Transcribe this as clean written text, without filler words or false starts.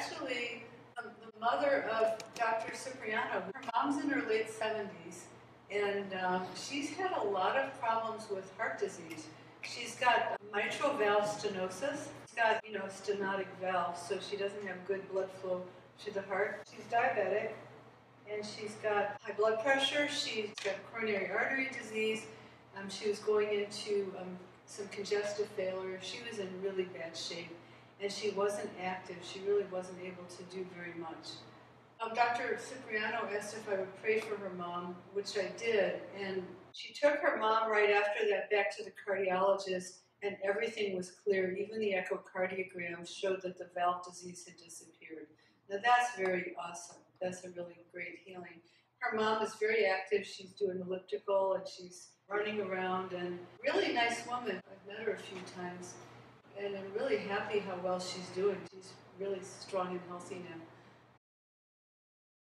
actually the mother of Dr. Cipriano. Her mom's in her late 70s, and she's had a lot of problems with heart disease. She's got mitral valve stenosis. She's got, you know, stenotic valve, so she doesn't have good blood flow to the heart. She's diabetic, and she's got high blood pressure. She's got coronary artery disease. She was going into some congestive failure. She was in really bad shape, and she wasn't active. She really wasn't able to do very much. Dr. Cipriano asked if I would pray for her mom, which I did, and she took her mom right after that back to the cardiologist, and everything was clear. Even the echocardiogram showed that the valve disease had disappeared. Now that's very awesome. That's a really great healing. Her mom is very active. She's doing elliptical, and she's running around, and really nice woman. I've met her a few times, and I'm really happy how well she's doing. She's really strong and healthy now.